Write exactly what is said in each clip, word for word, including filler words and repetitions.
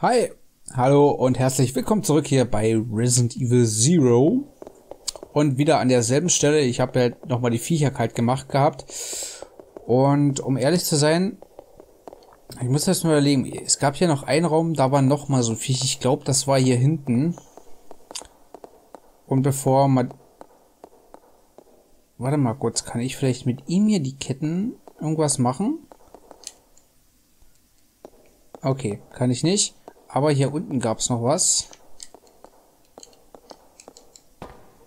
Hi, hallo und herzlich willkommen zurück hier bei Resident Evil Zero. Und wieder an derselben Stelle, ich habe ja nochmal die Viecher kalt gemacht gehabt. Und um ehrlich zu sein, ich muss das nur überlegen, es gab hier noch einen Raum, da war nochmal so ein Viech. Ich glaube, das war hier hinten. Und bevor man... Warte mal kurz, kann ich vielleicht mit ihm hier die Ketten irgendwas machen? Okay, kann ich nicht. Aber hier unten gab es noch was.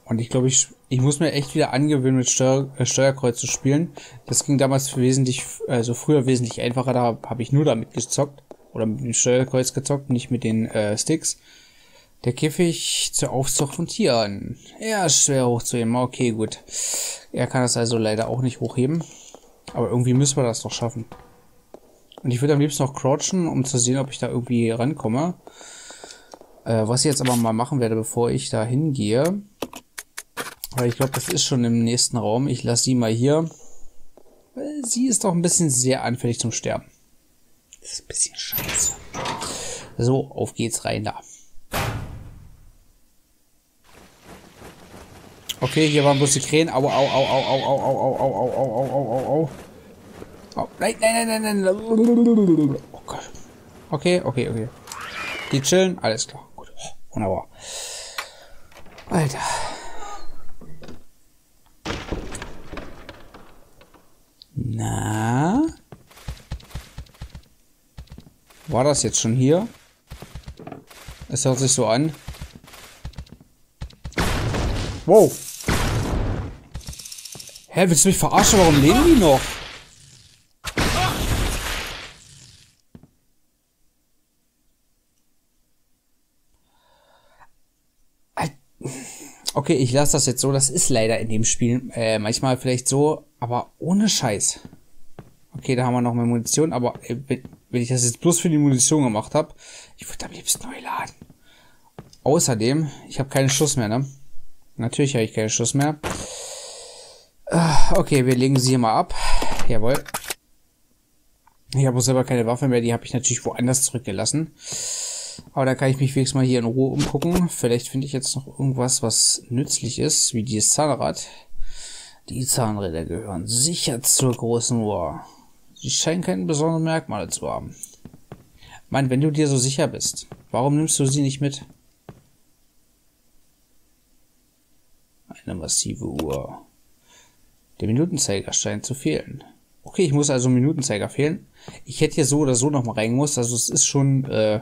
Und ich glaube, ich, ich muss mir echt wieder angewöhnen, mit Steuer, äh, Steuerkreuz zu spielen. Das ging damals wesentlich, also früher wesentlich einfacher. Da habe ich nur damit gezockt. Oder mit dem Steuerkreuz gezockt, nicht mit den äh, Sticks. Der Käfig zur Aufzucht von Tieren. Ja, ist schwer hochzuheben. Okay, gut. Er kann das also leider auch nicht hochheben. Aber irgendwie müssen wir das doch schaffen. Und ich würde am liebsten noch crouchen, um zu sehen, ob ich da irgendwie rankomme. Äh, was ich jetzt aber mal machen werde, bevor ich da hingehe. Weil ich glaube, das ist schon im nächsten Raum. Ich lasse sie mal hier. Sie ist doch ein bisschen sehr anfällig zum Sterben. Das ist ein bisschen scheiße. So, auf geht's rein da. Okay, hier waren bloß die Krähen. Au, au, au, au, au, au, au, au, au, au, au, au, au. Oh, nein, nein, nein, nein, nein. Oh Gott. Okay, okay, okay. Die chillen, alles klar. Gut. Oh, wunderbar. Alter. Na? War das jetzt schon hier? Es hört sich so an. Wow. Hä, willst du mich verarschen? Warum leben die noch? Okay, ich lasse das jetzt so. Das ist leider in dem Spiel äh, manchmal vielleicht so, aber ohne Scheiß. Okay, da haben wir noch mal Munition, aber äh, wenn ich das jetzt bloß für die Munition gemacht habe, ich würde am liebsten neu laden. Außerdem, ich habe keinen Schuss mehr, ne? Natürlich habe ich keinen Schuss mehr. Okay, wir legen sie hier mal ab. Jawohl. Ich habe selber keine Waffe mehr, die habe ich natürlich woanders zurückgelassen. Aber da kann ich mich wenigstens mal hier in Ruhe umgucken. Vielleicht finde ich jetzt noch irgendwas, was nützlich ist, wie dieses Zahnrad. Die Zahnräder gehören sicher zur großen Uhr. Sie scheinen keine besonderen Merkmale zu haben. Mann, wenn du dir so sicher bist, warum nimmst du sie nicht mit? Eine massive Uhr. Der Minutenzeiger scheint zu fehlen. Okay, ich muss also einen Minutenzeiger fehlen. Ich hätte hier so oder so nochmal reingemusst. Also es ist schon, äh,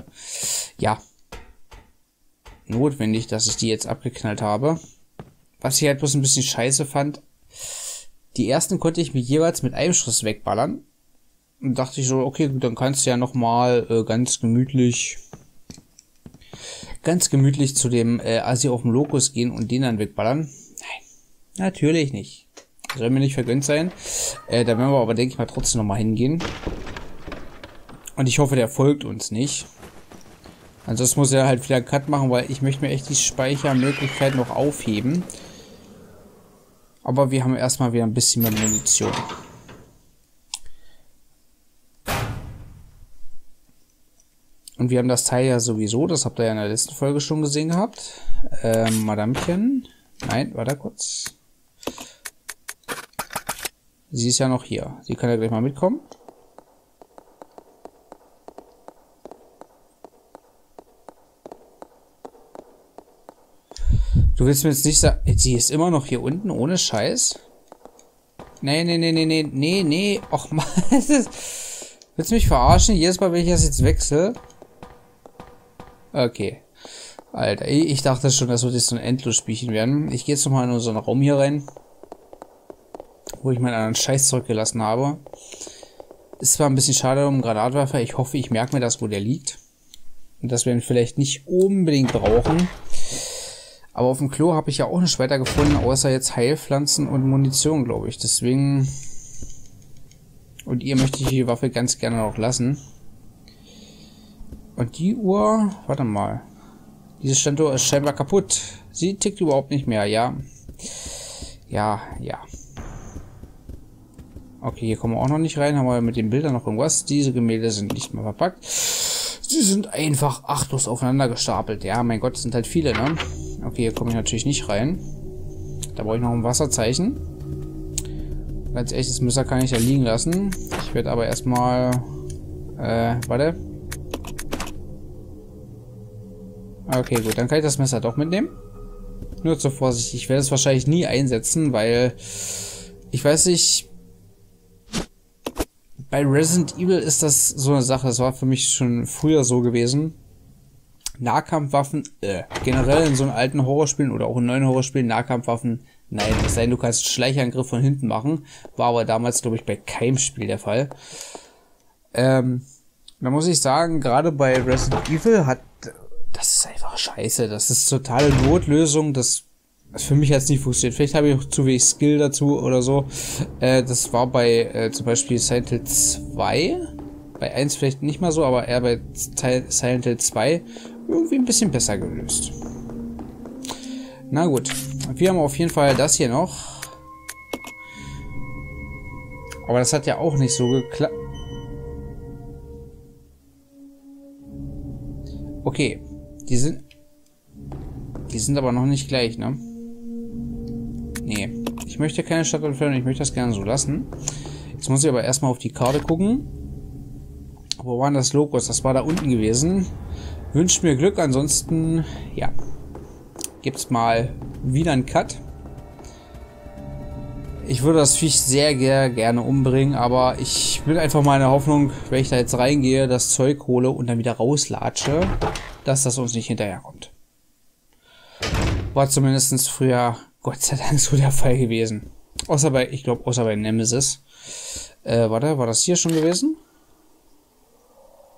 ja, notwendig, dass ich die jetzt abgeknallt habe. Was ich halt bloß ein bisschen scheiße fand, die ersten konnte ich mir jeweils mit einem Schuss wegballern. Und dachte ich so, okay, gut, dann kannst du ja nochmal äh, ganz gemütlich, ganz gemütlich zu dem äh, Assi auf dem Lokus gehen und den dann wegballern. Nein, natürlich nicht. Soll mir nicht vergönnt sein. Äh, da werden wir aber, denke ich mal, trotzdem nochmal hingehen. Und ich hoffe, der folgt uns nicht. Ansonsten muss er halt wieder einen Cut machen, weil ich möchte mir echt die Speichermöglichkeit noch aufheben. Aber wir haben erstmal wieder ein bisschen mehr Munition. Und wir haben das Teil ja sowieso, das habt ihr ja in der letzten Folge schon gesehen gehabt. Ähm, Madamchen. Nein, warte kurz. Sie ist ja noch hier. Sie kann ja gleich mal mitkommen. Du willst mir jetzt nicht sagen... Sie ist immer noch hier unten, ohne Scheiß. Nee, nee, nee, nee, nee, nee, nee. Och, Mann. Willst du mich verarschen? Jedes Mal, wenn ich das jetzt wechsle... Okay. Alter, ich dachte schon, das wird jetzt so ein Endlosspielchen werden. Ich gehe jetzt nochmal in unseren Raum hier rein, wo ich meinen anderen Scheiß zurückgelassen habe. Ist zwar ein bisschen schade um Granatwerfer. Ich hoffe, ich merke mir das, wo der liegt. Und dass wir ihn vielleicht nicht unbedingt brauchen. Aber auf dem Klo habe ich ja auch nicht weiter gefunden, außer jetzt Heilpflanzen und Munition, glaube ich. Deswegen... Und ihr möchte ich die Waffe ganz gerne noch lassen. Und die Uhr... Warte mal. Diese Standuhr ist scheinbar kaputt. Sie tickt überhaupt nicht mehr, ja. Ja, ja. Okay, hier kommen wir auch noch nicht rein. Haben wir mit den Bildern noch irgendwas. Diese Gemälde sind nicht mehr verpackt. Sie sind einfach achtlos aufeinander gestapelt. Ja, mein Gott, sind halt viele, ne? Okay, hier komme ich natürlich nicht rein. Da brauche ich noch ein Wasserzeichen. Ganz ehrlich, das Messer kann ich ja liegen lassen. Ich werde aber erstmal... Äh, warte. Okay, gut, dann kann ich das Messer doch mitnehmen. Nur zur Vorsicht. Ich werde es wahrscheinlich nie einsetzen, weil... Ich weiß nicht... Bei Resident Evil ist das so eine Sache. Das war für mich schon früher so gewesen. Nahkampfwaffen, äh, generell in so einem alten Horrorspielen oder auch in neuen Horrorspielen, Nahkampfwaffen, nein. Es sei denn, du kannst einen Schleichangriff von hinten machen. War aber damals, glaube ich, bei keinem Spiel der Fall. Ähm, da muss ich sagen, gerade bei Resident Evil hat, das ist einfach scheiße. Das ist totale Notlösung. Das, das für mich hat es nicht funktioniert. Vielleicht habe ich auch zu wenig Skill dazu oder so. Äh, das war bei äh, zum Beispiel Silent Hill zwei. Bei eins vielleicht nicht mal so, aber eher bei Silent Hill zwei irgendwie ein bisschen besser gelöst. Na gut. Wir haben auf jeden Fall das hier noch. Aber das hat ja auch nicht so geklappt. Okay. Die sind... Die sind aber noch nicht gleich, ne? Nee. Ich möchte keine Stadt entfernen. Ich möchte das gerne so lassen. Jetzt muss ich aber erstmal auf die Karte gucken. Wo waren das Logos? Das war da unten gewesen. Wünscht mir Glück, ansonsten, ja, gibt's mal wieder einen Cut. Ich würde das Viech sehr, sehr gerne umbringen, aber ich will einfach mal in der Hoffnung, wenn ich da jetzt reingehe, das Zeug hole und dann wieder rauslatsche, dass das uns nicht hinterherkommt. War zumindest früher, Gott sei Dank, so der Fall gewesen. Außer bei, ich glaube, außer bei Nemesis. Äh, warte, war das hier schon gewesen?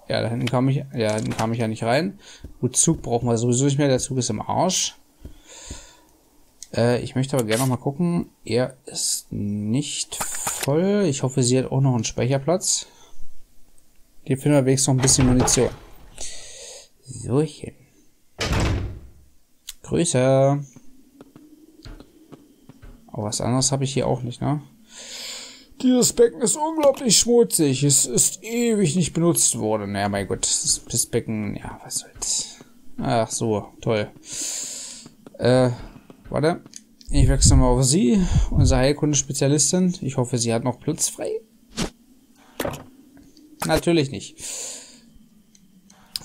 Ja, da hinten kam ich, ja, da hinten kam ich ja nicht rein. Gut, Zug brauchen wir sowieso nicht mehr. Der Zug ist im Arsch. Äh, ich möchte aber gerne noch mal gucken. Er ist nicht voll. Ich hoffe, sie hat auch noch einen Speicherplatz. Hier finden wir wenigstens noch ein bisschen Munition. So, hier. Größer. Aber was anderes habe ich hier auch nicht, ne? Dieses Becken ist unglaublich schmutzig. Es ist ewig nicht benutzt worden. Naja, mein Gott, das Pissbecken, ja, was soll's. Ach so, toll. Äh, warte. Ich wechsle mal auf sie, unsere Heilkundespezialistin. Ich hoffe, sie hat noch Platz frei. Natürlich nicht.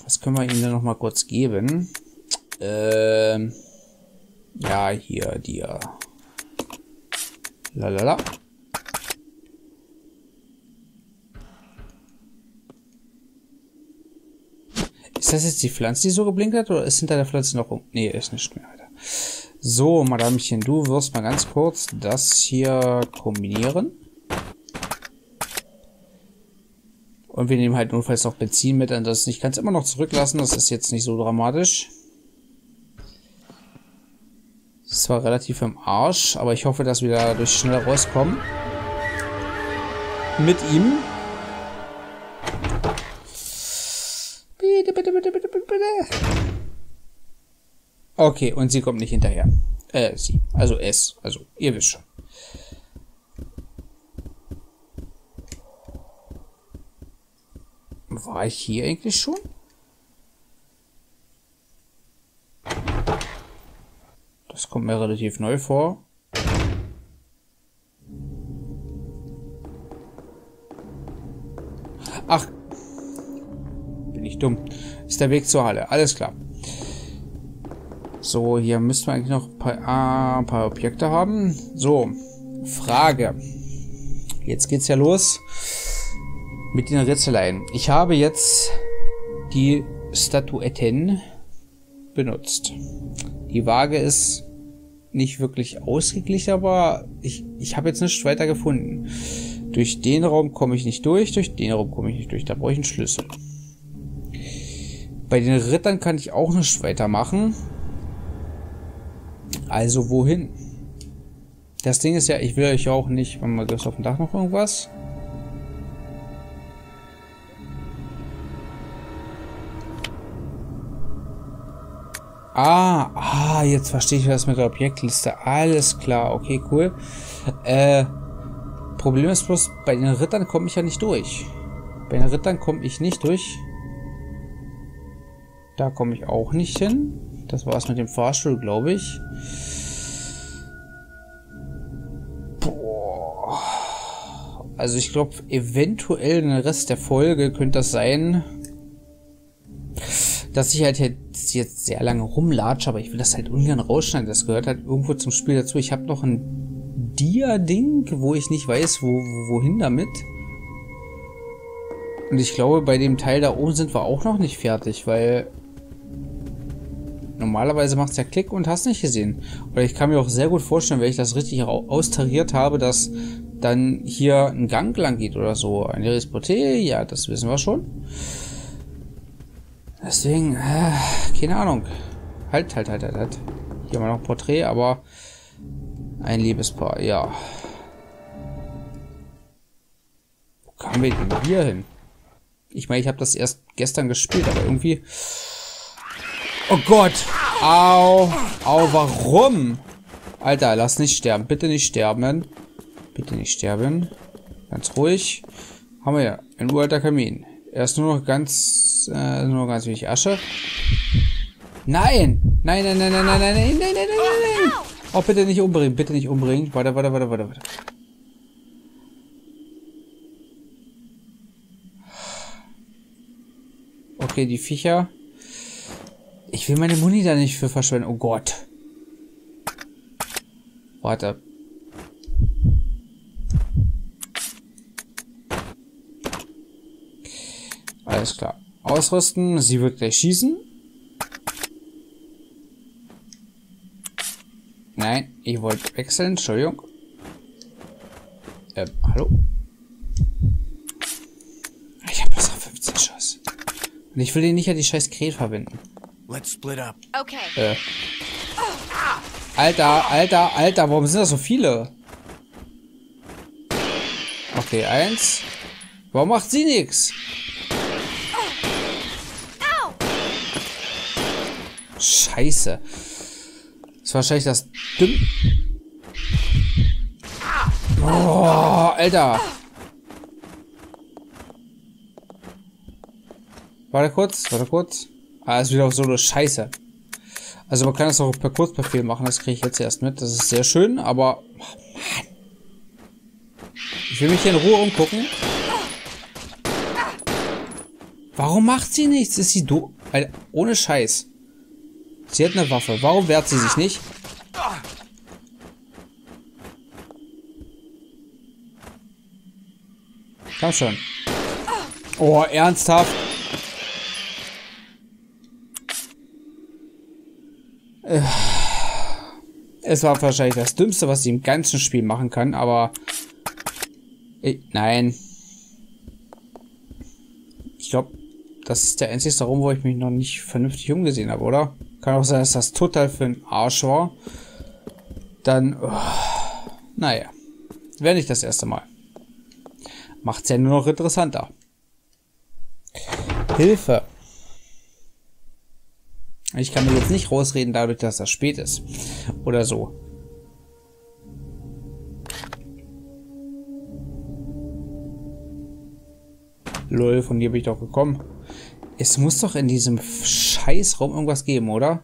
Was können wir ihnen denn noch mal kurz geben? Ähm, ja, hier, die. Lalala. Ist das jetzt die Pflanze, die so geblinkt hat, oder ist hinter der Pflanze noch um? Nee, ist nicht mehr, Alter. So, Madamechen, du wirst mal ganz kurz das hier kombinieren. Und wir nehmen halt notfalls noch Benzin mit, an das ich kann es immer noch zurücklassen, das ist jetzt nicht so dramatisch. Das war relativ im Arsch, aber ich hoffe, dass wir dadurch schneller rauskommen. Mit ihm. Bitte, bitte, bitte, bitte, bitte. Okay, und sie kommt nicht hinterher. Äh, sie. Also es. Also, ihr wisst schon. War ich hier eigentlich schon? Das kommt mir relativ neu vor. Ach. Bin ich dumm. Ist der Weg zur Halle. Alles klar. So, hier müssten wir eigentlich noch ein paar, ah, ein paar Objekte haben. So, Frage. Jetzt geht's ja los mit den Rätseleien. Ich habe jetzt die Statuetten benutzt. Die Waage ist nicht wirklich ausgeglichen, aber ich, ich habe jetzt nichts weiter gefunden. Durch den Raum komme ich nicht durch, durch den Raum komme ich nicht durch. Da brauche ich einen Schlüssel. Bei den Rittern kann ich auch nichts weitermachen. Also wohin? Das Ding ist ja, ich will euch auch nicht... Warte mal, gibt es auf dem Dach noch irgendwas? Ah, ah, jetzt verstehe ich das mit der Objektliste. Alles klar, okay, cool. Äh, Problem ist bloß, bei den Rittern komme ich ja nicht durch. Bei den Rittern komme ich nicht durch. Da komme ich auch nicht hin. Das war's mit dem Fahrstuhl, glaube ich. Boah. Also ich glaube, eventuell in den Rest der Folge könnte das sein, dass ich halt jetzt, jetzt sehr lange rumlatsche, aber ich will das halt ungern rausschneiden. Das gehört halt irgendwo zum Spiel dazu. Ich habe noch ein Dia-Ding, wo ich nicht weiß, wo, wohin damit. Und ich glaube, bei dem Teil da oben sind wir auch noch nicht fertig, weil normalerweise macht es ja Klick und hast nicht gesehen. Oder ich kann mir auch sehr gut vorstellen, wenn ich das richtig austariert habe, dass dann hier ein Gang lang geht oder so. Eine Resporté, ja, das wissen wir schon. Deswegen, äh, keine Ahnung. Halt, halt, halt, halt, halt. Hier haben wir noch ein Porträt, aber ein Liebespaar, ja. Wo kamen wir denn hier hin? Ich meine, ich habe das erst gestern gespielt, aber irgendwie... Oh Gott! Au! Au, warum? Alter, lass nicht sterben. Bitte nicht sterben. Bitte nicht sterben. Ganz ruhig. Haben wir ja. Ein uralter Kamin. Er ist nur noch ganz... Äh, nur noch ganz wenig Asche. Nein! Nein, nein, nein, nein, nein, nein, nein, nein, nein, nein, nein! Oh, bitte nicht umbringen. Bitte nicht umbringen. Warte, warte, warte, warte, warte. Okay, die Viecher... Ich will meine Muni da nicht für verschwenden. Oh Gott. Warte. Alles klar. Ausrüsten. Sie wird gleich schießen. Nein, ich wollte wechseln. Entschuldigung. Ähm, hallo? Ich habe bloß noch fünfzehn Schuss. Und ich will den nicht an die scheiß Krähe verbinden. Let's split up. Okay. Äh. Alter, alter, alter, warum sind das so viele? Okay, eins. Warum macht sie nichts? Scheiße. Das ist wahrscheinlich das Dümm. Oh, Alter. Warte kurz, warte kurz. Ah, ist wieder auf so eine Scheiße. Also man kann das auch per Kurzbefehl machen, das kriege ich jetzt erst mit. Das ist sehr schön, aber... Oh Mann. Ich will mich hier in Ruhe umgucken. Warum macht sie nichts? Ist sie doof? Alter, ohne Scheiß. Sie hat eine Waffe. Warum wehrt sie sich nicht? Komm schon. Oh, ernsthaft? Es war wahrscheinlich das Dümmste, was sie im ganzen Spiel machen kann, aber... Ich, nein. Ich glaube, das ist der einzige Raum, wo ich mich noch nicht vernünftig umgesehen habe, oder? Kann auch sein, dass das total für einen Arsch war. Dann... Oh, naja. Wäre nicht das erste Mal. Macht's ja nur noch interessanter. Hilfe. Ich kann mir jetzt nicht rausreden, dadurch, dass das spät ist. Oder so. Lol, von dir bin ich doch gekommen. Es muss doch in diesem Scheißraum irgendwas geben, oder?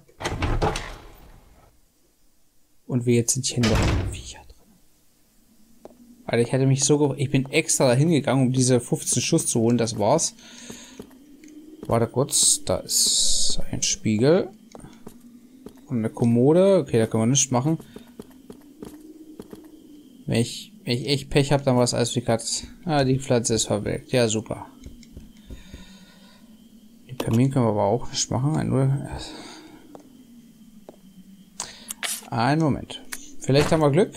Und wir jetzt sind hier noch Viecher drin. Alter, ich hätte mich so ge... Ich bin extra dahin gegangen, um diese fünfzehn Schuss zu holen, das war's. Warte kurz, da ist ein Spiegel und eine Kommode. Okay, da können wir nichts machen. Wenn ich, wenn ich echt Pech habe, dann war es alles wie Katz. Ah, die Pflanze ist verwelkt. Ja, super. Den Kamin können wir aber auch nicht machen. Ein, Null. Ein Moment. Vielleicht haben wir Glück.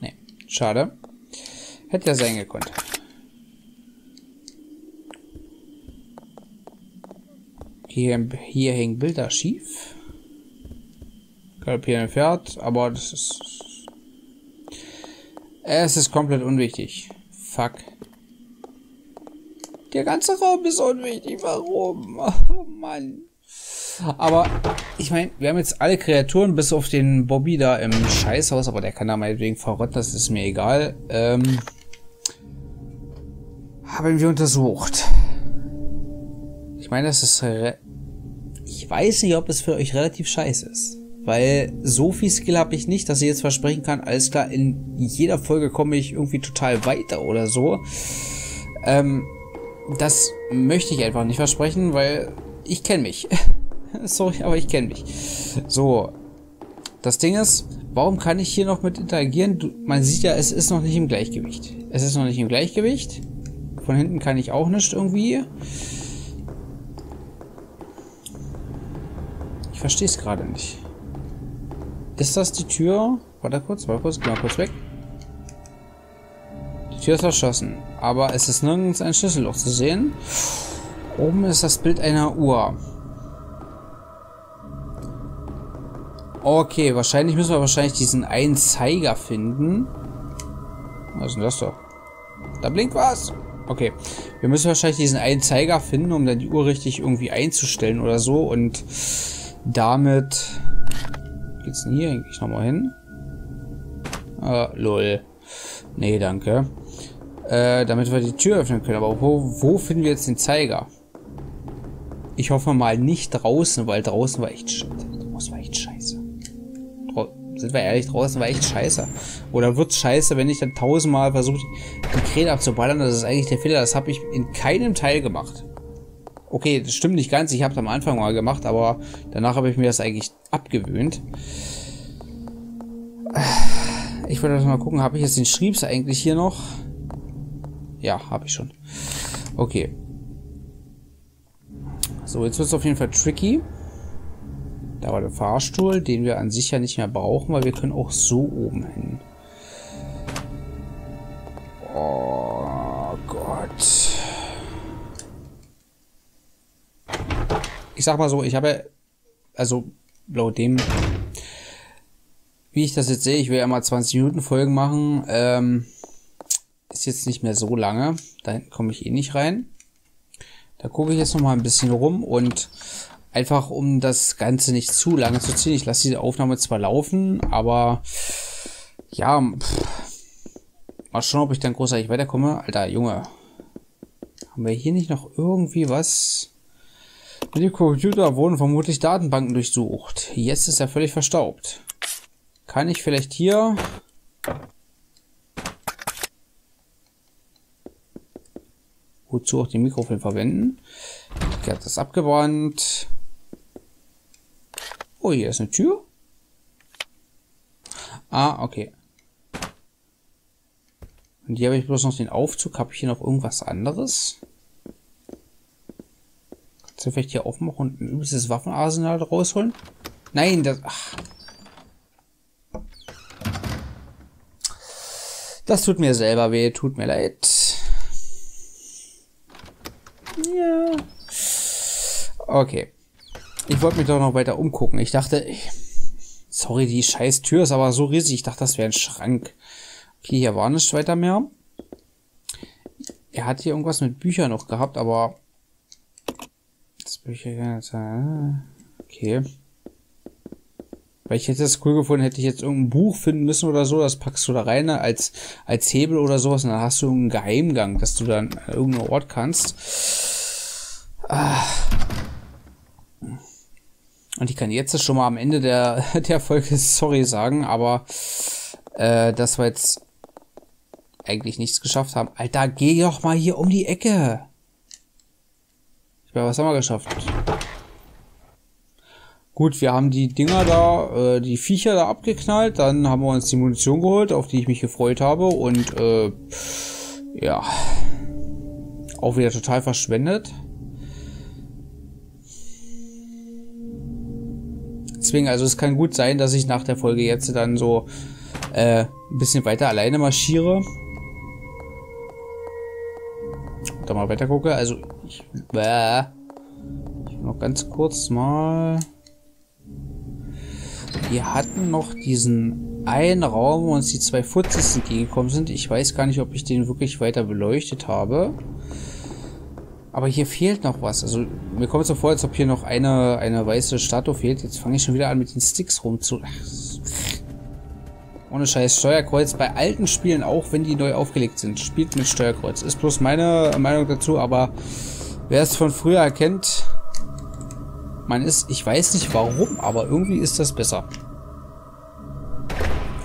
Nee, schade. Hätte ja sein gekonnt. Hier, hier hängen Bilder schief. Galoppieren ein Pferd, aber das ist... Es ist komplett unwichtig. Fuck. Der ganze Raum ist unwichtig. Warum? Oh Mann. Aber, ich meine, wir haben jetzt alle Kreaturen, bis auf den Bobby da im Scheißhaus, aber der kann da meinetwegen verrotten, das ist mir egal. Ähm, haben wir untersucht. meine, das ist... Ich weiß nicht, ob es für euch relativ scheiße ist. Weil so viel Skill habe ich nicht, dass ich jetzt versprechen kann, alles klar, in jeder Folge komme ich irgendwie total weiter oder so. Ähm, das möchte ich einfach nicht versprechen, weil ich kenne mich. Sorry, aber ich kenne mich. So, das Ding ist, warum kann ich hier noch mit interagieren? Du, man sieht ja, es ist noch nicht im Gleichgewicht. Es ist noch nicht im Gleichgewicht. Von hinten kann ich auch nicht irgendwie. Ich verstehe es gerade nicht. Ist das die Tür? Warte kurz, warte kurz, genau kurz weg. Die Tür ist verschlossen, aber es ist nirgends ein Schlüsselloch zu sehen. Oben ist das Bild einer Uhr. Okay, wahrscheinlich müssen wir wahrscheinlich diesen einen Zeiger finden. Was ist denn das da? Da blinkt was! Okay, wir müssen wahrscheinlich diesen einen Zeiger finden, um dann die Uhr richtig irgendwie einzustellen oder so. Und damit... Geht's denn hier eigentlich nochmal hin? Ah, lol. Nee, danke. Äh, damit wir die Tür öffnen können. Aber wo, wo finden wir jetzt den Zeiger? Ich hoffe mal nicht draußen, weil draußen war echt shit. Draußen war echt scheiße. Dra Sind wir ehrlich, draußen war echt scheiße. Oder wird's scheiße, wenn ich dann tausendmal versuche, die Kräne abzuballern? Das ist eigentlich der Fehler. Das habe ich in keinem Teil gemacht. Okay, das stimmt nicht ganz. Ich habe es am Anfang mal gemacht, aber danach habe ich mir das eigentlich abgewöhnt. Ich wollte mal gucken, habe ich jetzt den Schriebs eigentlich hier noch? Ja, habe ich schon. Okay. So, jetzt wird es auf jeden Fall tricky. Da war der Fahrstuhl, den wir an sich ja nicht mehr brauchen, weil wir können auch so oben hin. Oh Gott. Ich sag mal so, ich habe, also laut dem, wie ich das jetzt sehe, ich will ja mal zwanzig Minuten Folgen machen, ähm, ist jetzt nicht mehr so lange, da hinten komme ich eh nicht rein. Da gucke ich jetzt noch mal ein bisschen rum und einfach, um das Ganze nicht zu lange zu ziehen, ich lasse diese Aufnahme zwar laufen, aber ja, pff, mal schauen, ob ich dann großartig weiterkomme. Alter, Junge, haben wir hier nicht noch irgendwie was... Mit dem Computer wurden vermutlich Datenbanken durchsucht. Jetzt ist er völlig verstaubt. Kann ich vielleicht hier... Wozu auch den Mikrofilm verwenden? Ich habe das abgebrannt. Oh, hier ist eine Tür. Ah, okay. Und hier habe ich bloß noch den Aufzug. Habe ich hier noch irgendwas anderes? Vielleicht hier aufmachen und ein übelstes Waffenarsenal rausholen? Nein, das... Ach. Das tut mir selber weh, tut mir leid. Ja. Okay. Ich wollte mich doch noch weiter umgucken. Ich dachte... Sorry, die scheiß Tür ist aber so riesig. Ich dachte, das wäre ein Schrank. Okay, hier war nichts weiter mehr. Er hat hier irgendwas mit Büchern noch gehabt, aber... Okay. Weil ich hätte das cool gefunden, hätte ich jetzt irgendein Buch finden müssen oder so, das packst du da rein als, als Hebel oder sowas und dann hast du einen Geheimgang, dass du dann an irgendeinen Ort kannst. Ah. Und ich kann jetzt schon mal am Ende der, der Folge sorry sagen, aber äh, dass wir jetzt eigentlich nichts geschafft haben. Alter, geh doch mal hier um die Ecke. Ja, was haben wir geschafft? Gut, wir haben die Dinger da, äh, die Viecher da abgeknallt, dann haben wir uns die Munition geholt, auf die ich mich gefreut habe und, äh, ja, auch wieder total verschwendet. Deswegen, also es kann gut sein, dass ich nach der Folge jetzt dann so, äh, ein bisschen weiter alleine marschiere. Da mal weiter gucke, also ich, äh, ich noch ganz kurz mal. Wir hatten noch diesen einen Raum, wo uns die zwei Futzis entgegengekommen sind. Ich weiß gar nicht, ob ich den wirklich weiter beleuchtet habe. Aber hier fehlt noch was. Also mir kommt so vor, als ob hier noch eine, eine weiße Statue fehlt. Jetzt fange ich schon wieder an, mit den Sticks rumzu... Ohne Scheiß, Steuerkreuz bei alten Spielen, auch wenn die neu aufgelegt sind, spielt mit Steuerkreuz. Ist bloß meine Meinung dazu, aber wer es von früher erkennt, Man ist, ich weiß nicht warum, aber irgendwie ist das besser.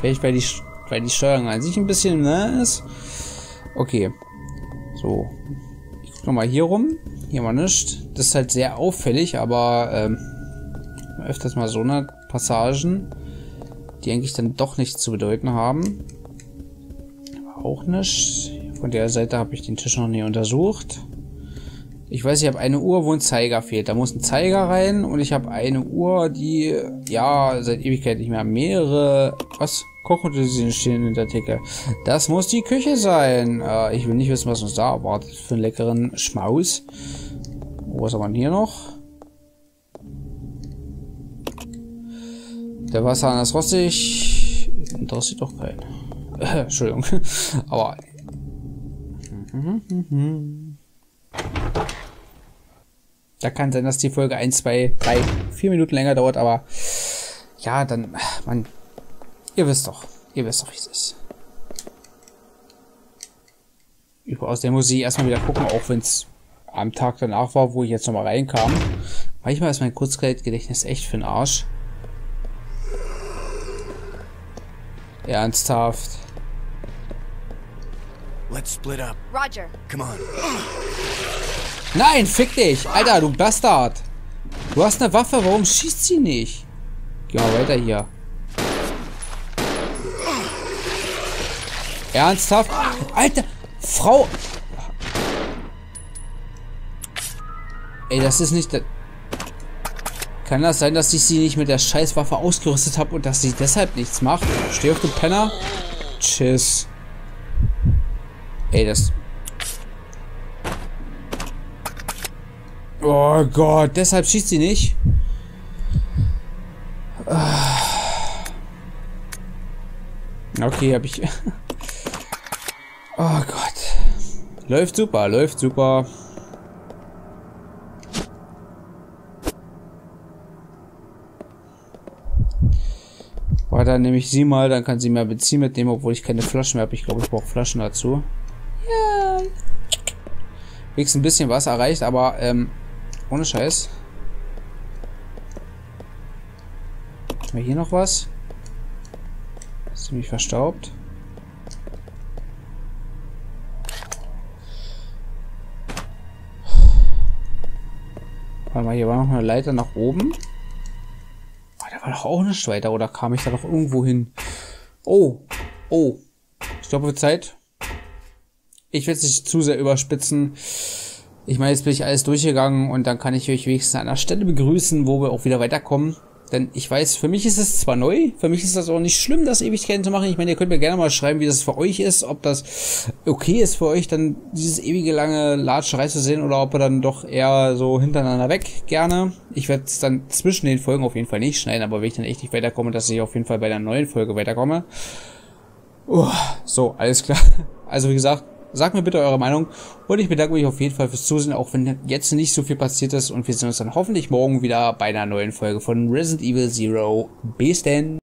Vielleicht weil die, weil die Steuerung an sich ein bisschen, ne, ist. Okay. So. Ich guck nochmal hier rum. Hier mal nichts. Das ist halt sehr auffällig, aber ähm, öfters mal so eine Passagen, die eigentlich dann doch nichts zu bedeuten haben. Aber auch nicht. Von der Seite habe ich den Tisch noch nie untersucht. Ich weiß, ich habe eine Uhr, wo ein Zeiger fehlt. Da muss ein Zeiger rein und ich habe eine Uhr, die, ja, seit Ewigkeit nicht mehr mehrere... Was? Kochutensien stehen in der Theke. Das muss die Küche sein. Äh, ich will nicht wissen, was uns da erwartet für einen leckeren Schmaus. Was haben wir hier noch? Der Wasserhahn ist rostig. Interessiert doch keinen. Äh, Entschuldigung. Aber... Da kann sein, dass die Folge eins, zwei, drei, vier Minuten länger dauert, aber ja, dann, man, ihr wisst doch, ihr wisst doch, wie es ist. Überaus, der muss ich erstmal wieder gucken, auch wenn es am Tag danach war, wo ich jetzt nochmal reinkam. Manchmal ist mein Kurzzeitgedächtnis echt für den Arsch. Ernsthaft. Let's split up. Roger. Come on. Nein, fick dich! Alter, du Bastard! Du hast eine Waffe, warum schießt sie nicht? Geh mal weiter hier. Ernsthaft? Alter, Frau! Ey, das ist nicht... Kann das sein, dass ich sie nicht mit der Scheißwaffe ausgerüstet habe und dass sie deshalb nichts macht? Steh auf, du Penner. Tschüss. Ey, das... Oh Gott, deshalb schießt sie nicht. Okay, hab ich... Oh Gott. Läuft super, läuft super. Warte, dann nehme ich sie mal, dann kann sie mehr Benzin mitnehmen, obwohl ich keine Flaschen mehr habe. Ich glaube, ich brauche Flaschen dazu. Ja. Wenigstens ein bisschen was erreicht, aber ähm, ohne Scheiß. Haben wir hier noch was? Ist ziemlich verstaubt. Warte mal, hier war noch eine Leiter nach oben. Oh, da war doch auch eine Schweiter, oder kam ich da doch irgendwo hin? Oh, oh. Ich glaube, wird Zeit. Ich will es nicht zu sehr überspitzen. Ich meine, jetzt bin ich alles durchgegangen und dann kann ich euch wenigstens an einer Stelle begrüßen, wo wir auch wieder weiterkommen. Denn ich weiß, für mich ist es zwar neu, für mich ist das auch nicht schlimm, das Ewigkeiten zu machen. Ich meine, ihr könnt mir gerne mal schreiben, wie das für euch ist, ob das okay ist für euch, dann dieses ewige lange Latscherei zu sehen oder ob ihr dann doch eher so hintereinander weg gerne. Ich werde es dann zwischen den Folgen auf jeden Fall nicht schneiden, aber wenn ich dann echt nicht weiterkomme, dass ich auf jeden Fall bei der neuen Folge weiterkomme. Uh, so, alles klar. Also wie gesagt, sagt mir bitte eure Meinung und ich bedanke mich auf jeden Fall fürs Zusehen, auch wenn jetzt nicht so viel passiert ist und wir sehen uns dann hoffentlich morgen wieder bei einer neuen Folge von Resident Evil Zero. Bis denn!